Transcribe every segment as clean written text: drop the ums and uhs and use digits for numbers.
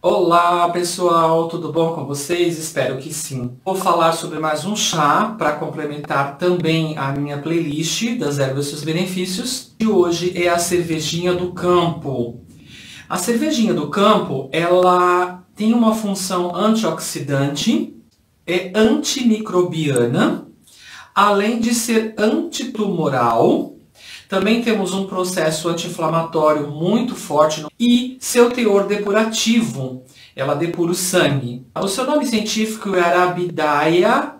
Olá pessoal, tudo bom com vocês? Espero que sim. Vou falar sobre mais um chá para complementar também a minha playlist das ervas e seus benefícios. E hoje é a cervejinha do campo. A cervejinha do campo, ela tem uma função antioxidante, é antimicrobiana, além de ser antitumoral. Também temos um processo anti-inflamatório muito forte e seu teor depurativo. Ela depura o sangue. O seu nome científico é Arrabidaea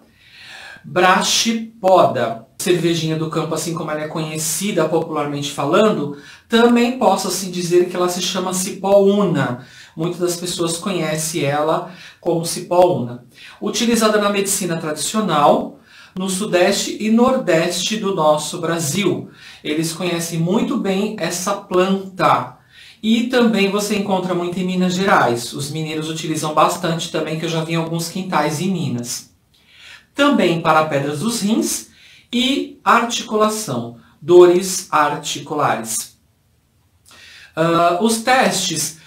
Brachypoda. Cervejinha do campo, assim como ela é conhecida popularmente falando, também posso assim dizer que ela se chama cipó-una. Muitas das pessoas conhecem ela como cipó-una. Utilizada na medicina tradicional, no sudeste e nordeste do nosso Brasil. Eles conhecem muito bem essa planta. E também você encontra muito em Minas Gerais. Os mineiros utilizam bastante também, que eu já vi em alguns quintais em Minas. Também para pedras dos rins e articulação, dores articulares. Os testes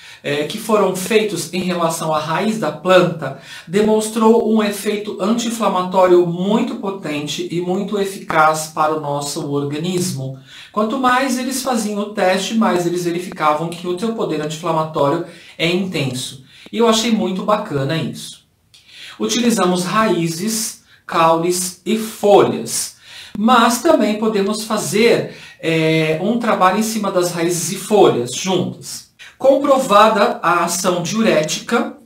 que foram feitos em relação à raiz da planta, demonstrou um efeito anti-inflamatório muito potente e muito eficaz para o nosso organismo. Quanto mais eles faziam o teste, mais eles verificavam que o teu poder anti-inflamatório é intenso. E eu achei muito bacana isso. Utilizamos raízes, caules e folhas. Mas também podemos fazer um trabalho em cima das raízes e folhas juntas. Comprovada a ação diurética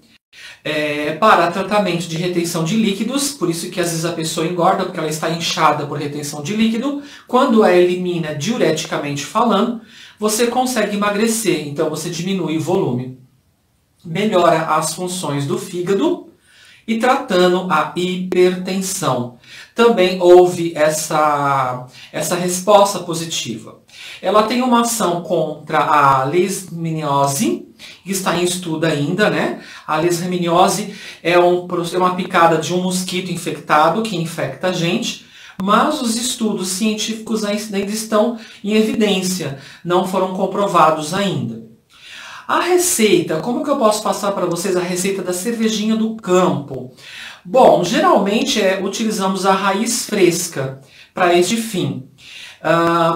para tratamento de retenção de líquidos, por isso que às vezes a pessoa engorda, porque ela está inchada por retenção de líquido. Quando a elimina diureticamente falando, você consegue emagrecer, então você diminui o volume. Melhora as funções do fígado e tratando a hipertensão. Também houve essa resposta positiva. Ela tem uma ação contra a leishmaniose, que está em estudo ainda, né? A leishmaniose é uma picada de um mosquito infectado que infecta a gente, mas os estudos científicos ainda estão em evidência, não foram comprovados ainda. A receita, como que eu posso passar para vocês a receita da cervejinha do campo? Bom, geralmente utilizamos a raiz fresca para este fim,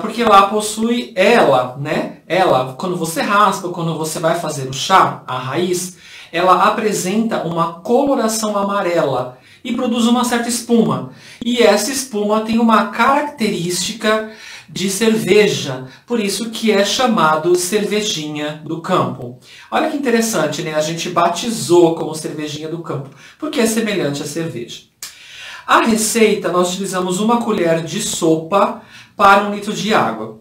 porque lá possui ela, né? Ela, quando você raspa, quando você vai fazer o chá, a raiz, ela apresenta uma coloração amarela e produz uma certa espuma. E essa espuma tem uma característica de cerveja, por isso que é chamado cervejinha do campo. Olha que interessante, né? A gente batizou como cervejinha do campo, porque é semelhante à cerveja. A receita, nós utilizamos uma colher de sopa para 1 litro de água.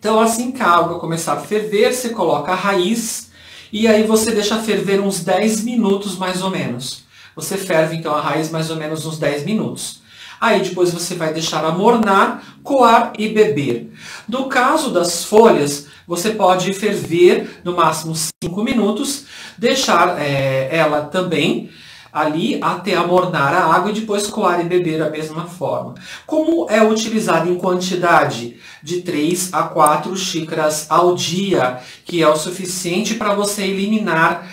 Então, assim que a água começar a ferver, você coloca a raiz e aí você deixa ferver uns 10 minutos mais ou menos. Você ferve, então, a raiz mais ou menos uns 10 minutos. Aí depois você vai deixar amornar, coar e beber. No caso das folhas, você pode ferver no máximo 5 minutos, deixar ela também ali até amornar a água e depois coar e beber da mesma forma. Como é utilizado em quantidade de 3 a 4 xícaras ao dia, que é o suficiente para você eliminar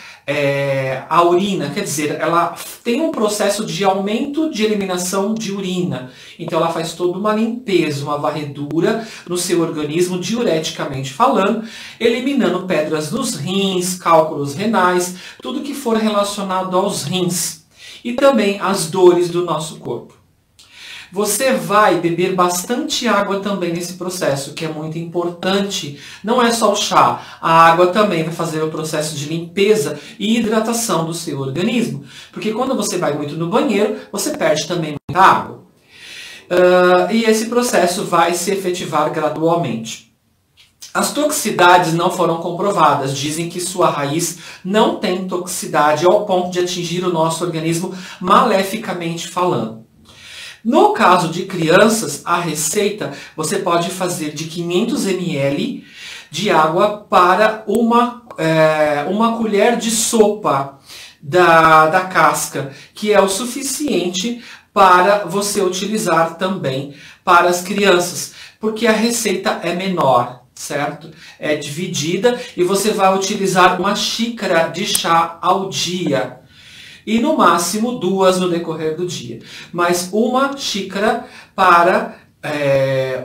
a urina, quer dizer, ela tem um processo de aumento de eliminação de urina. Então ela faz toda uma limpeza, uma varredura no seu organismo, diureticamente falando, eliminando pedras nos rins, cálculos renais, tudo que for relacionado aos rins. E também as dores do nosso corpo. Você vai beber bastante água também nesse processo, que é muito importante. Não é só o chá, a água também vai fazer o processo de limpeza e hidratação do seu organismo. Porque quando você vai muito no banheiro, você perde também muita água. E esse processo vai se efetivar gradualmente. As toxicidades não foram comprovadas. Dizem que sua raiz não tem toxicidade ao ponto de atingir o nosso organismo maleficamente falando. No caso de crianças, a receita você pode fazer de 500 ml de água para uma colher de sopa da casca, que é o suficiente para você utilizar também para as crianças, porque a receita é menor, certo? É dividida e você vai utilizar uma xícara de chá ao dia e no máximo duas no decorrer do dia, mas uma xícara para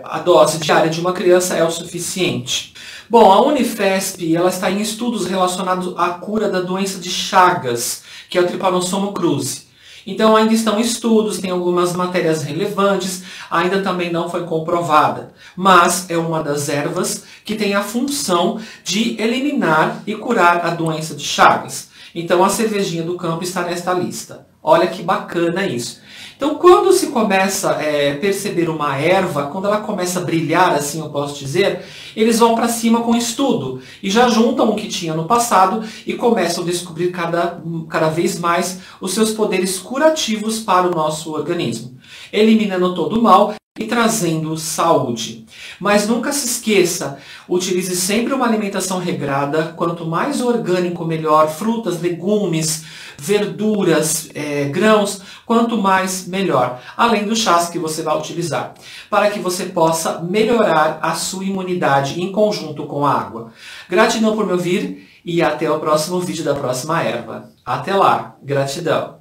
a dose diária de uma criança é o suficiente. Bom, a Unifesp ela está em estudos relacionados à cura da doença de Chagas, que é o tripanossomo cruzi. Então ainda estão estudos, tem algumas matérias relevantes, ainda também não foi comprovada. Mas é uma das ervas que tem a função de eliminar e curar a doença de Chagas. Então a cervejinha do campo está nesta lista. Olha que bacana isso. Então quando se começa a perceber uma erva, quando ela começa a brilhar, assim eu posso dizer, eles vão para cima com estudo e já juntam o que tinha no passado e começam a descobrir cada vez mais os seus poderes curativos para o nosso organismo, eliminando todo o mal e trazendo saúde. Mas nunca se esqueça, utilize sempre uma alimentação regrada, quanto mais orgânico melhor, frutas, legumes, verduras, grãos, quanto mais melhor, além dos chás que você vai utilizar, para que você possa melhorar a sua imunidade em conjunto com a água. Gratidão por me ouvir e até o próximo vídeo da próxima erva. Até lá, gratidão!